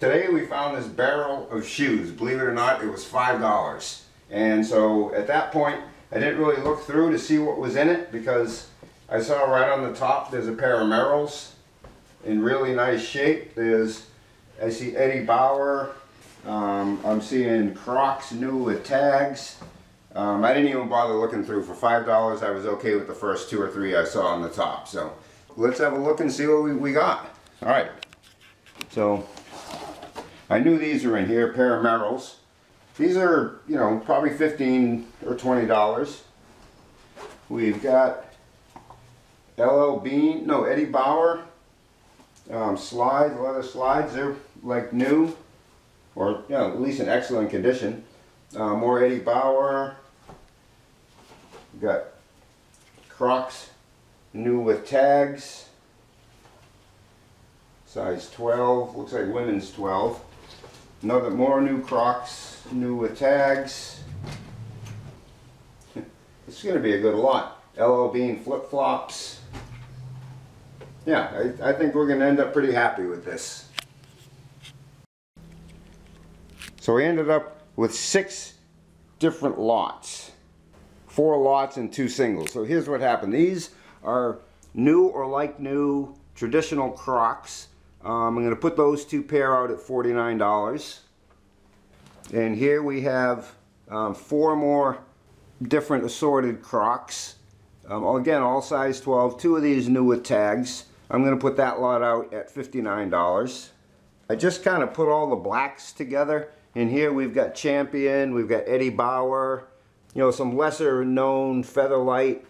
Today we found this barrel of shoes. Believe it or not, it was $5. And so at that point, I didn't really look through to see what was in it because I saw right on the top there's a pair of Merrells in really nice shape. I see Eddie Bauer. I'm seeing Crocs new with tags. I didn't even bother looking through. For $5, I was okay with the first two or three I saw on the top. So let's have a look and see what we got. All right. So I knew these were in here, a pair of Merrells. These are, you know, probably $15 or $20. We've got L.L. Bean, no, Eddie Bauer slides, leather slides. They're like new, or you know, at least in excellent condition. More Eddie Bauer. We've got Crocs, new with tags. Size 12, looks like women's 12. Another more new Crocs, new with tags. It's going to be a good lot. L.L. Bean flip-flops. Yeah, I think we're going to end up pretty happy with this. So we ended up with 6 different lots. 4 lots and 2 singles. So here's what happened. These are new or like new traditional Crocs. I'm going to put those 2 pair out at $49. And here we have 4 more different assorted Crocs. Again, all size 12. 2 of these new with tags. I'm going to put that lot out at $59. I just kind of put all the blacks together. And here we've got Champion, we've got Eddie Bauer, you know, some lesser known Featherlite,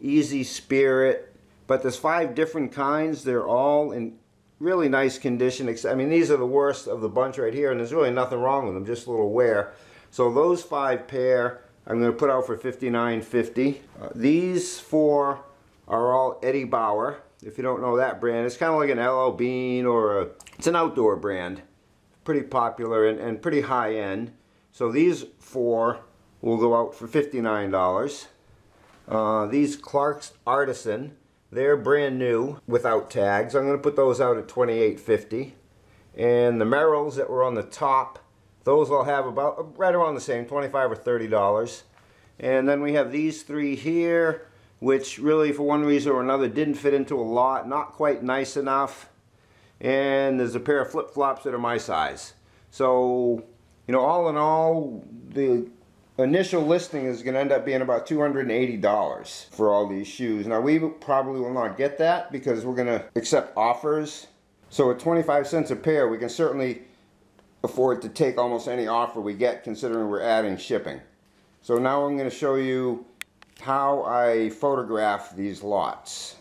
Easy Spirit. But there's 5 different kinds. They're all in really nice condition. I mean, these are the worst of the bunch right here, and there's really nothing wrong with them, just a little wear. So those 5 pair, I'm going to put out for $59.50. These 4 are all Eddie Bauer. If you don't know that brand, it's kind of like an L.L. Bean or it's an outdoor brand. Pretty popular and pretty high end. So these 4 will go out for $59. These Clark's Artisan. They're brand new without tags. I'm going to put those out at $28.50. And the Merrells that were on the top, those I'll have about right around the same, $25 or $30. And then we have these 3 here, which really for one reason or another didn't fit into a lot, not quite nice enough. And there's a pair of flip-flops that are my size. So, you know, all in all, the initial listing is going to end up being about $280 for all these shoes. Now we probably will not get that because we're going to accept offers. So at 25 cents a pair, we can certainly afford to take almost any offer we get, considering we're adding shipping. So now I'm going to show you how I photograph these lots.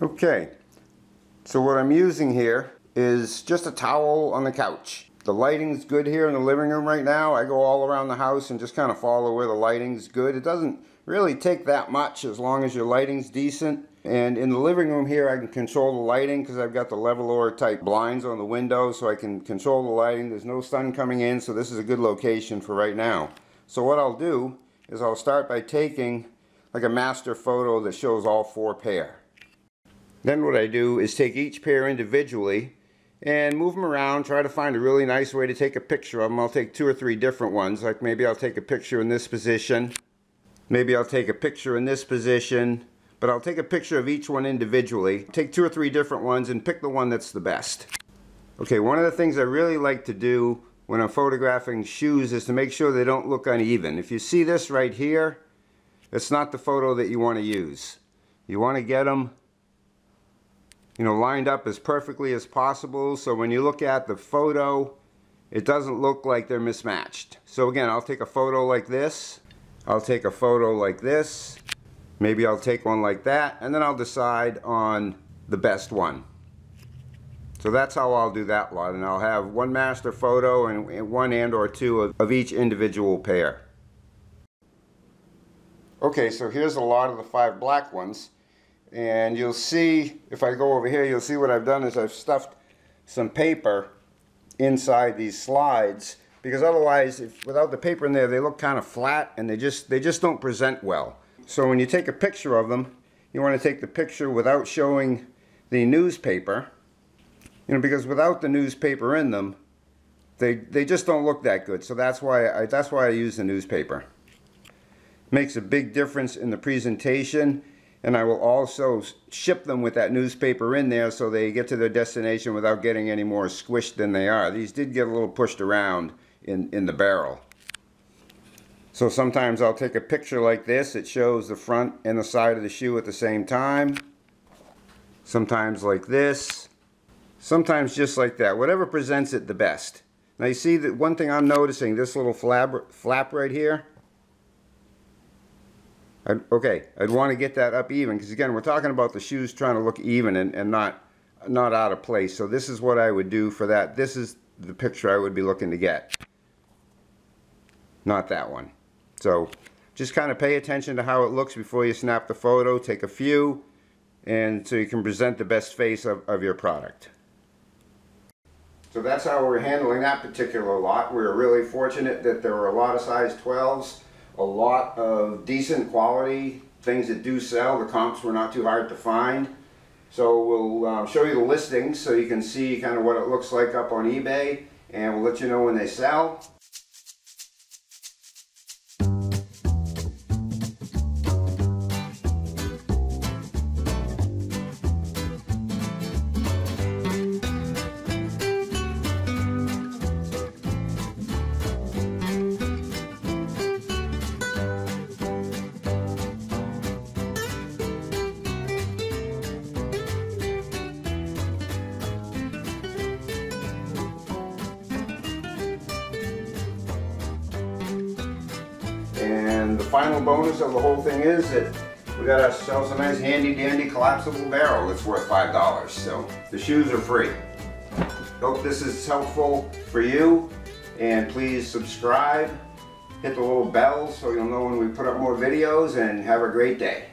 Okay, so what I'm using here is just a towel on the couch. The lighting's good here in the living room right now. I go all around the house and just kind of follow where the lighting's good. It doesn't really take that much as long as your lighting's decent. And in the living room here, I can control the lighting because I've got the Levelor type blinds on the windows, so I can control the lighting. There's no sun coming in, so this is a good location for right now. So what I'll do is I'll start by taking like a master photo that shows all 4 pair. Then what I do is take each pair individually and move them around, try to find a really nice way to take a picture of them. I'll take 2 or 3 different ones, like maybe I'll take a picture in this position, maybe I'll take a picture in this position, but I'll take a picture of each one individually, take 2 or 3 different ones and pick the one that's the best. Okay, one of the things I really like to do when I'm photographing shoes is to make sure they don't look uneven. If you see this right here, it's not the photo that you want to use. You want to get them, you know, lined up as perfectly as possible, so when you look at the photo, it doesn't look like they're mismatched. So again, I'll take a photo like this, I'll take a photo like this, maybe I'll take one like that, and then I'll decide on the best one. So that's how I'll do that lot, and I'll have one master photo and one and or 2 of each individual pair. Okay, so here's a lot of the 5 black ones. And you'll see, if I go over here, you'll see what I've done is I've stuffed some paper inside these slides, because otherwise, without the paper in there, they look kind of flat and they just don't present well. So when you take a picture of them, you want to take the picture without showing the newspaper. You know, because without the newspaper in them, they just don't look that good. So that's why I use the newspaper. Makes a big difference in the presentation, and I will also ship them with that newspaper in there so they get to their destination without getting any more squished than they are. These did get a little pushed around in the barrel. So sometimes I'll take a picture like this. It shows the front and the side of the shoe at the same time. Sometimes like this. Sometimes just like that. Whatever presents it the best. Now you see that one thing I'm noticing, this little flap right here. I'd want to get that up even, because again, we're talking about the shoes trying to look even and not out of place. So this is what I would do for that. This is the picture I would be looking to get. Not that one. So just kind of pay attention to how it looks before you snap the photo. Take a few, and so you can present the best face of your product. So that's how we're handling that particular lot. We're really fortunate that there were a lot of size 12s, a lot of decent quality, things that do sell. The comps were not too hard to find. So we'll show you the listings so you can see kind of what it looks like up on eBay, and we'll let you know when they sell. And the final bonus of the whole thing is that we got ourselves a nice handy dandy collapsible barrel that's worth $5. So the shoes are free. Hope this is helpful for you, and please subscribe, hit the little bell so you'll know when we put up more videos, and have a great day.